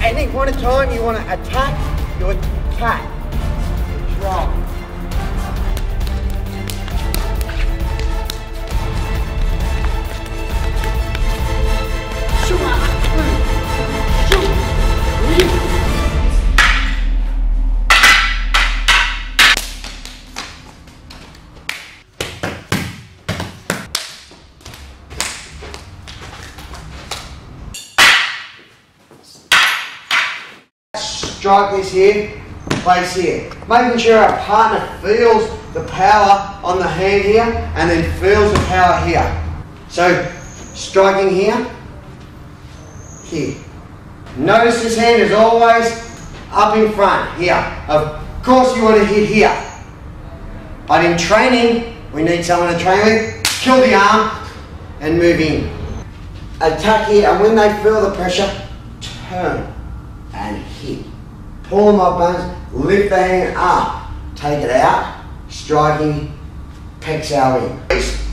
And then one at a time, you want to attack your cat. Drop. Strike this here, place here. Making sure our partner feels the power on the hand here and then feels the power here. So striking here, here. Notice this hand is always up in front, here. Of course you want to hit here. But in training, we need someone to train with. Kill the arm and move in. Attack here, and when they feel the pressure, turn and hit. Pull my bones, lift the hand up, take it out, striking, pexhale in.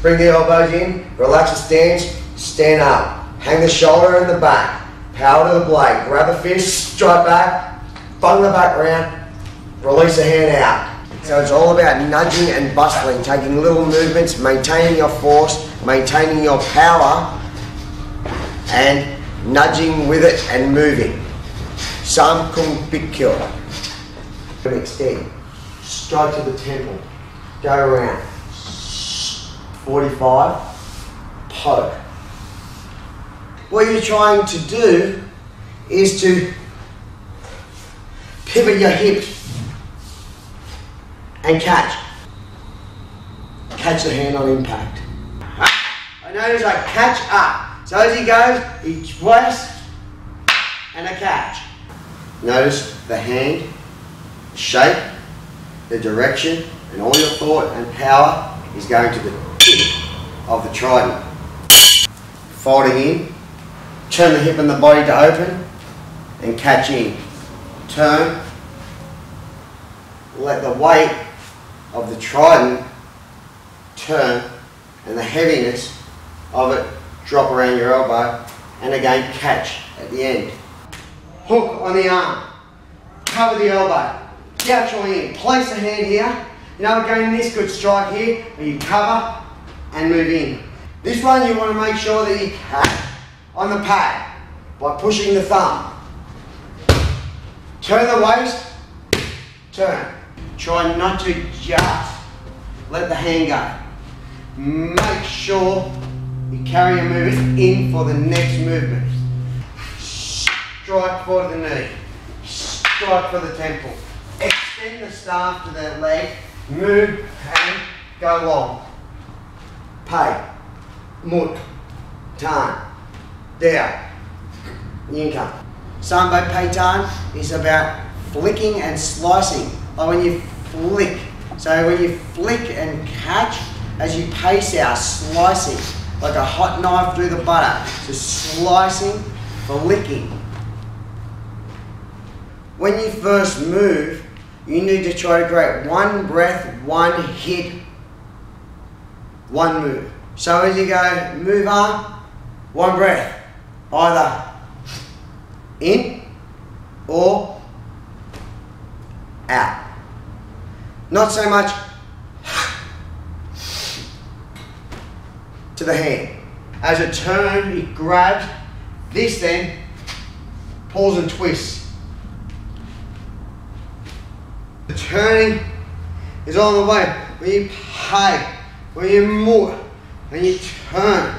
Bring the elbows in, relax the stance, stand up, hang the shoulder and the back, power to the blade, grab the fist, strike back, bung the back round, release the hand out. So it's all about nudging and bustling, taking little movements, maintaining your force, maintaining your power, and nudging with it and moving. Sam Kung Big Kewa. Extend. Strike to the temple. Go around. 45. Poke. What you're trying to do is to pivot your hips and catch. Catch the hand on impact. I notice I catch up. So as he goes, he twists and I catch. Notice the hand, the shape, the direction, and all your thought and power is going to the tip of the trident. Folding in, turn the hip and the body to open, and catch in. Turn, let the weight of the trident turn, and the heaviness of it drop around your elbow, and again catch at the end. Hook on the arm, cover the elbow, gouge your hand, place the hand here. You know, again, this good strike here, where you cover and move in. This one, you want to make sure that you catch on the pad by pushing the thumb. Turn the waist, turn. Try not to just let the hand go. Make sure you carry your movement in for the next movement. Strike for the knee, strike for the temple. Extend the staff to that leg, move and go long. Pay, mut, tan, down, yinka. Sambo Peitan is about flicking and slicing, like when you flick. So when you flick and catch, as you pace out, slicing, like a hot knife through the butter. So slicing, flicking. When you first move, you need to try to create one breath, one hit, one move. So as you go, move arm, one breath, either in or out. Not so much to the hand. As it turns, it grabs this then, pulls and twists. The turning is on the way. When you pay, when you move, when you turn,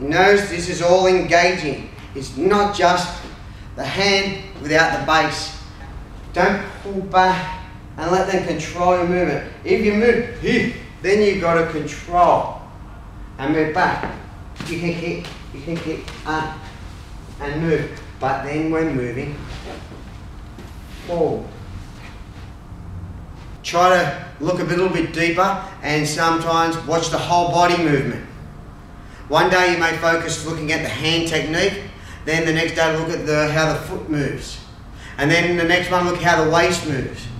you notice this is all engaging. It's not just the hand without the base. Don't pull back and let them control your movement. If you move here, then you've got to control and move back. You can kick up and move. But then when moving, forward. Try to look a little bit deeper and sometimes watch the whole body movement. One day you may focus looking at the hand technique, then the next day look at how the foot moves. And then the next one look how the waist moves.